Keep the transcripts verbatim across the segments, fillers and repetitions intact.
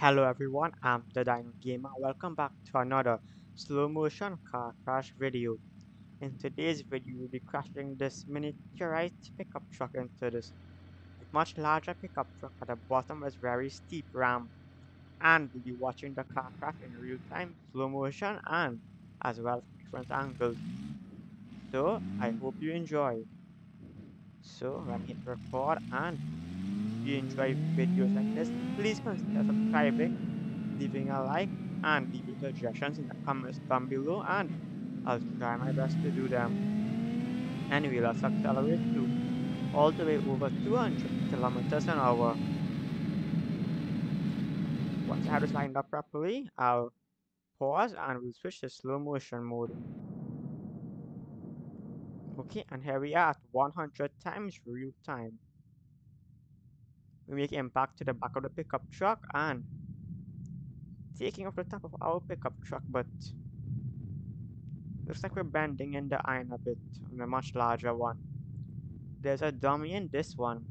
Hello everyone, I'm DaDinoGamer. Welcome back to another slow motion car crash video. In today's video, we'll be crashing this miniaturized pickup truck into this much larger pickup truck at the bottom of a very steep ramp, and we'll be watching the car crash in real time, slow motion, and as well different angles. So I hope you enjoy. So let me hit record, and if you enjoy videos like this, please consider subscribing, leaving a like, and leaving suggestions in the comments down below, and I'll try my best to do them. Anyway, let's accelerate to all the way over two hundred kilometers an hour. Once I have this lined up properly, I'll pause and we'll switch to slow motion mode. Okay, and here we are at one hundred times real time. We make impact to the back of the pickup truck and taking off the top of our pickup truck, but looks like we're bending in the iron a bit on a much larger one. There's a dummy in this one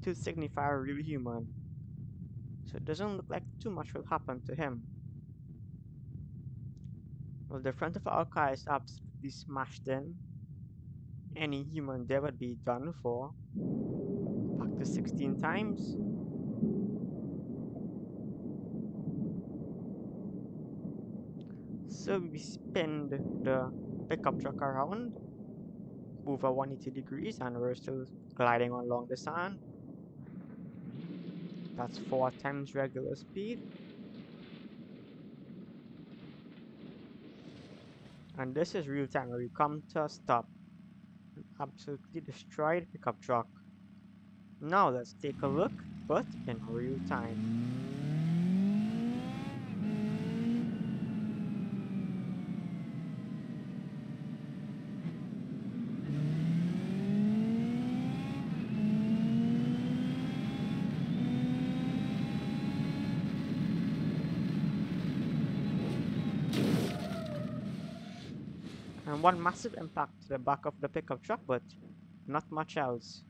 to signify a real human, so it doesn't look like too much will happen to him. Well, the front of our car is absolutely smashed in. Any human there would be done for. Back to sixteen times. So we spin the pickup truck around over one hundred eighty degrees, and we're still gliding along the sand. That's four times regular speed. And this is real time where we come to a stop. An absolutely destroyed pickup truck. Now let's take a look, but in real time. And one massive impact to the back of the pickup truck, but not much else.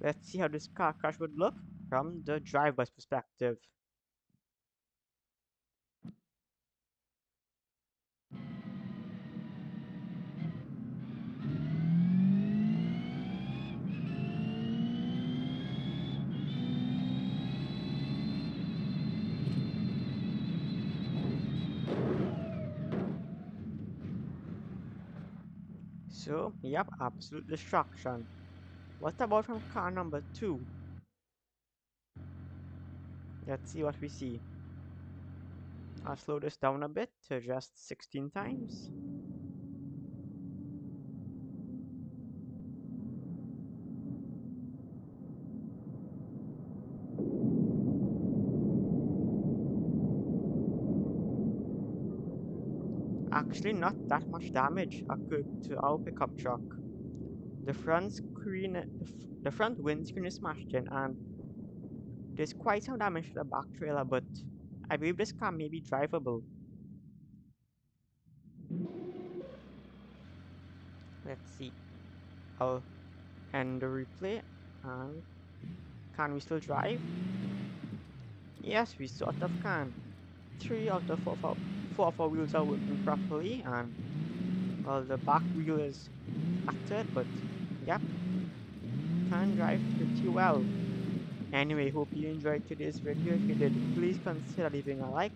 Let's see how this car crash would look from the driver's perspective. So, yep, absolute destruction. What about from car number two? Let's see what we see. I'll slow this down a bit to just sixteen times. Actually, not that much damage occurred to our pickup truck. The front screen, the front windscreen is smashed in, and there's quite some damage to the back trailer, but I believe this car may be drivable. Let's see. I'll end the replay. And can we still drive? Yes, we sort of can. Three out of four. four Four of our wheels are working properly, and well, the back wheel is battered, but yep, can drive pretty well. Anyway, hope you enjoyed today's video. If you did, please consider leaving a like,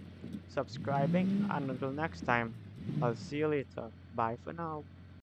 subscribing, and until next time, I'll see you later. Bye for now.